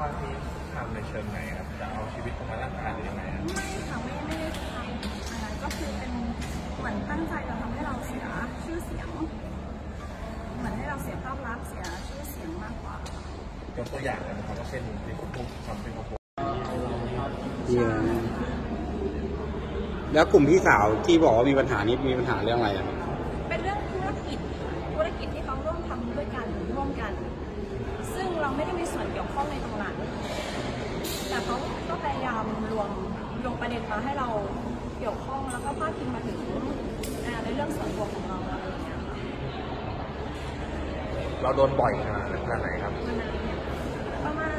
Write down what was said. วาดนี้ทำในเชิงไหนครับจะเอาชีวิตของมันรักษาหรือยังไงครับไม่ค่ะไม่ได้ทำอันนั้นก็คือเป็นเหมือนตั้งใจจะทำให้เราเสียชื่อเสียงเหมือนให้เราเสียภาพลักษณ์เสียชื่อเสียงมากกว่ายกตัวอย่างเลยนะครับเช่นที่คุณพูดทำเป็นของผมแล้วกลุ่มพี่สาวที่บอกว่ามีปัญหานี้มีปัญหาเรื่องอะไรครับเป็นเรื่องธุรกิจที่เขาร่วมทำด้วยกันซึ่งเราไม่ได้มีส่วนเกี่ยวข้องในตรงนั้นแต่เขาก็พยายามรวมประเด็นมาให้เราเกี่ยวข้องแล้วก็พาดพิงมาถึงในเรื่องส่วนตัวของเราอะไรอย่างเงี้ยเราโดนบ่อยขนาดไหนครับประมาณ